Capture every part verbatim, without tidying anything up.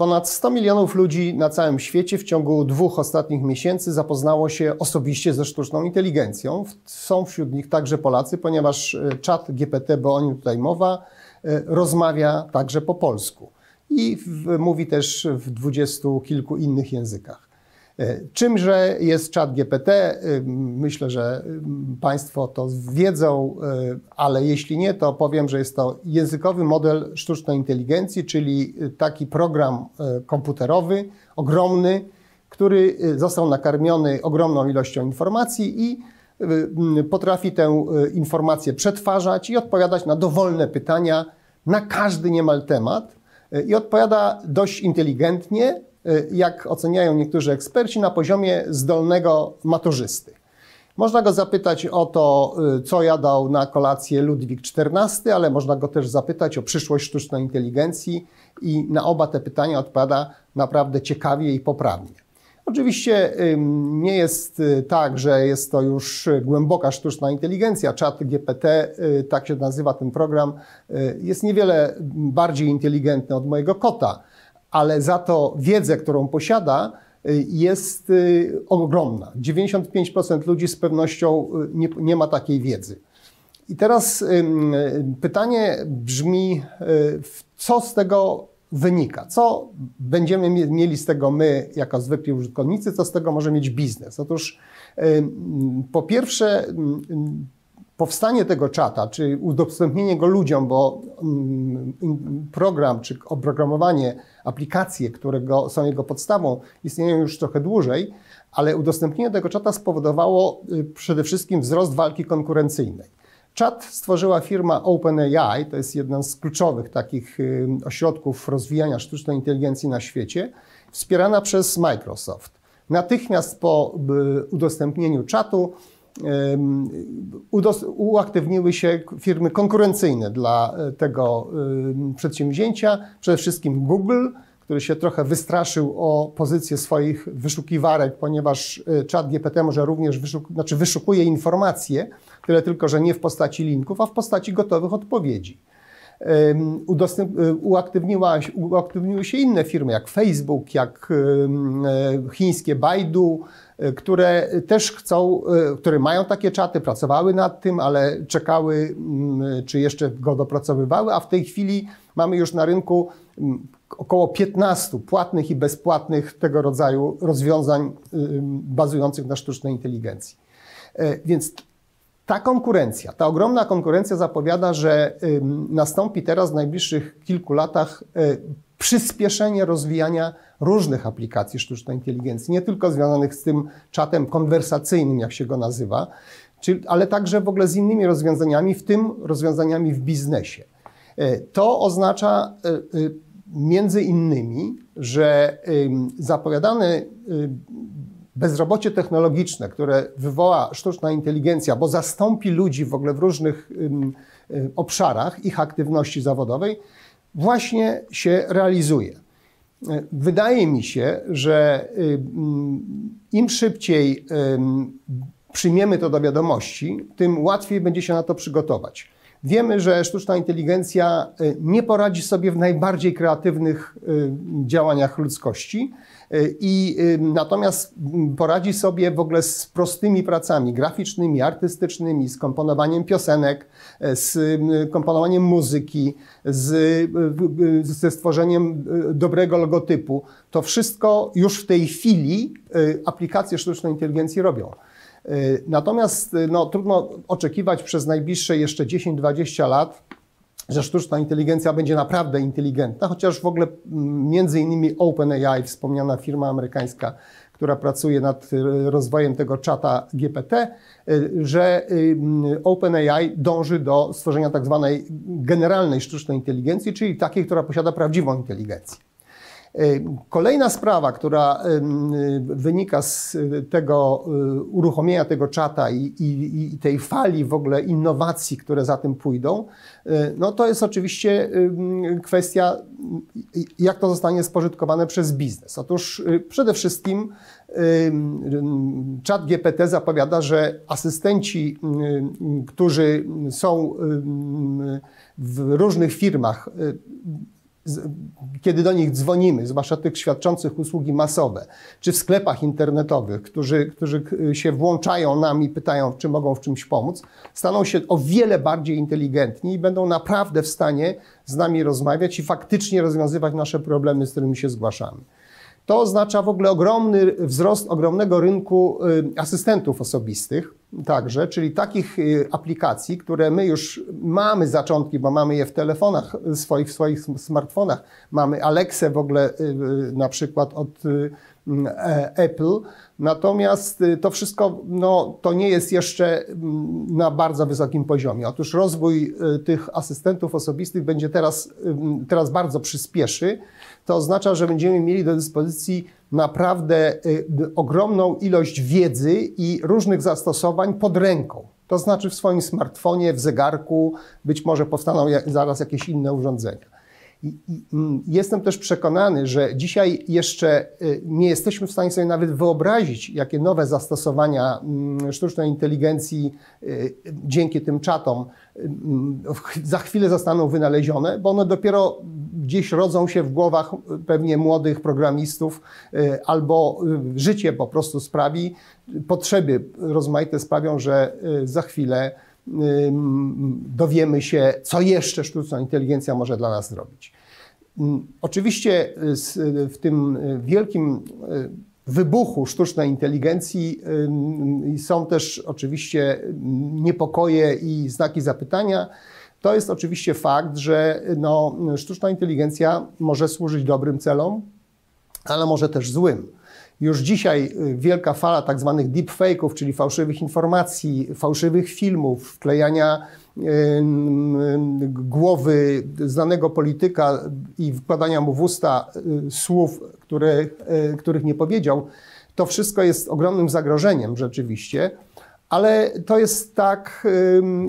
Ponad sto milionów ludzi na całym świecie w ciągu dwóch ostatnich miesięcy zapoznało się osobiście ze sztuczną inteligencją. Są wśród nich także Polacy, ponieważ ChatGPT, bo o nim tutaj mowa, rozmawia także po polsku i w, mówi też w dwudziestu kilku innych językach. Czymże jest ChatGPT? Myślę, że Państwo to wiedzą, ale jeśli nie, to powiem, że jest to językowy model sztucznej inteligencji, czyli taki program komputerowy, ogromny, który został nakarmiony ogromną ilością informacji i potrafi tę informację przetwarzać i odpowiadać na dowolne pytania, na każdy niemal temat i odpowiada dość inteligentnie, jak oceniają niektórzy eksperci, na poziomie zdolnego maturzysty. Można go zapytać o to, co jadał na kolację Ludwik czternasty, ale można go też zapytać o przyszłość sztucznej inteligencji i na oba te pytania odpowiada naprawdę ciekawie i poprawnie. Oczywiście nie jest tak, że jest to już głęboka sztuczna inteligencja. ChatGPT, tak się nazywa ten program, jest niewiele bardziej inteligentny od mojego kota, ale za to wiedzę, którą posiada, jest ogromna. dziewięćdziesiąt pięć procent ludzi z pewnością nie, nie ma takiej wiedzy. I teraz pytanie brzmi, co z tego wynika? Co będziemy mieli z tego my, jako zwykli użytkownicy, co z tego może mieć biznes? Otóż po pierwsze, powstanie tego czata, czy udostępnienie go ludziom, bo program, czy oprogramowanie, aplikacje, które go, są jego podstawą, istnieją już trochę dłużej, ale udostępnienie tego czata spowodowało przede wszystkim wzrost walki konkurencyjnej. Czat stworzyła firma OpenAI, to jest jeden z kluczowych takich ośrodków rozwijania sztucznej inteligencji na świecie, wspierana przez Microsoft. Natychmiast po udostępnieniu czatu uaktywniły się firmy konkurencyjne dla tego przedsięwzięcia, przede wszystkim Google, który się trochę wystraszył o pozycję swoich wyszukiwarek, ponieważ ChatGPT może również wyszuku, znaczy wyszukuje informacje, tyle tylko, że nie w postaci linków, a w postaci gotowych odpowiedzi. Uaktywniła, uaktywniły się inne firmy, jak Facebook, jak chińskie Baidu, które też chcą, które mają takie czaty, pracowały nad tym, ale czekały, czy jeszcze go dopracowywały, a w tej chwili mamy już na rynku około piętnastu płatnych i bezpłatnych tego rodzaju rozwiązań bazujących na sztucznej inteligencji. Więc ta konkurencja, ta ogromna konkurencja zapowiada, że nastąpi teraz w najbliższych kilku latach przyspieszenie rozwijania różnych aplikacji sztucznej inteligencji, nie tylko związanych z tym czatem konwersacyjnym, jak się go nazywa, ale także w ogóle z innymi rozwiązaniami, w tym rozwiązaniami w biznesie. To oznacza między innymi, że zapowiadane bezrobocie technologiczne, które wywoła sztuczna inteligencja, bo zastąpi ludzi w ogóle w różnych obszarach ich aktywności zawodowej, właśnie się realizuje. Wydaje mi się, że im szybciej przyjmiemy to do wiadomości, tym łatwiej będzie się na to przygotować. Wiemy, że sztuczna inteligencja nie poradzi sobie w najbardziej kreatywnych działaniach ludzkości, i natomiast poradzi sobie w ogóle z prostymi pracami graficznymi, artystycznymi, z komponowaniem piosenek, z komponowaniem muzyki, z, ze stworzeniem dobrego logotypu. To wszystko już w tej chwili aplikacje sztucznej inteligencji robią. Natomiast no, trudno oczekiwać przez najbliższe jeszcze dziesięć dwadzieścia lat, że sztuczna inteligencja będzie naprawdę inteligentna, chociaż w ogóle między innymi OpenAI, wspomniana firma amerykańska, która pracuje nad rozwojem tego czata G P T, że OpenAI dąży do stworzenia tak zwanej generalnej sztucznej inteligencji, czyli takiej, która posiada prawdziwą inteligencję. Kolejna sprawa, która wynika z tego uruchomienia tego czata i, i, i tej fali w ogóle innowacji, które za tym pójdą, no to jest oczywiście kwestia, jak to zostanie spożytkowane przez biznes. Otóż przede wszystkim ChatGPT zapowiada, że asystenci, którzy są w różnych firmach, kiedy do nich dzwonimy, zwłaszcza tych świadczących usługi masowe, czy w sklepach internetowych, którzy, którzy się włączają nam i pytają, czy mogą w czymś pomóc, staną się o wiele bardziej inteligentni i będą naprawdę w stanie z nami rozmawiać i faktycznie rozwiązywać nasze problemy, z którymi się zgłaszamy. To oznacza w ogóle ogromny wzrost ogromnego rynku asystentów osobistych także, czyli takich aplikacji, które my już mamy zaczątki, bo mamy je w telefonach swoich, w swoich smartfonach. Mamy Alexę w ogóle na przykład od Apple. Natomiast to wszystko no, to nie jest jeszcze na bardzo wysokim poziomie. Otóż rozwój tych asystentów osobistych będzie teraz, teraz bardzo przyspieszy. To oznacza, że będziemy mieli do dyspozycji naprawdę ogromną ilość wiedzy i różnych zastosowań pod ręką. To znaczy w swoim smartfonie, w zegarku, być może powstaną zaraz jakieś inne urządzenia. Jestem też przekonany, że dzisiaj jeszcze nie jesteśmy w stanie sobie nawet wyobrazić, jakie nowe zastosowania sztucznej inteligencji dzięki tym czatom za chwilę zostaną wynalezione, bo one dopiero gdzieś rodzą się w głowach pewnie młodych programistów albo życie po prostu sprawi, potrzeby rozmaite sprawią, że za chwilę dowiemy się, co jeszcze sztuczna inteligencja może dla nas zrobić. Oczywiście w tym wielkim wybuchu sztucznej inteligencji są też oczywiście niepokoje i znaki zapytania. To jest oczywiście fakt, że no, sztuczna inteligencja może służyć dobrym celom, ale może też złym. Już dzisiaj wielka fala tak zwanych deepfake'ów, czyli fałszywych informacji, fałszywych filmów, wklejania głowy znanego polityka i wkładania mu w usta słów, których, których nie powiedział, to wszystko jest ogromnym zagrożeniem rzeczywiście. Ale to jest tak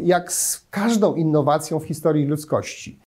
jak z każdą innowacją w historii ludzkości.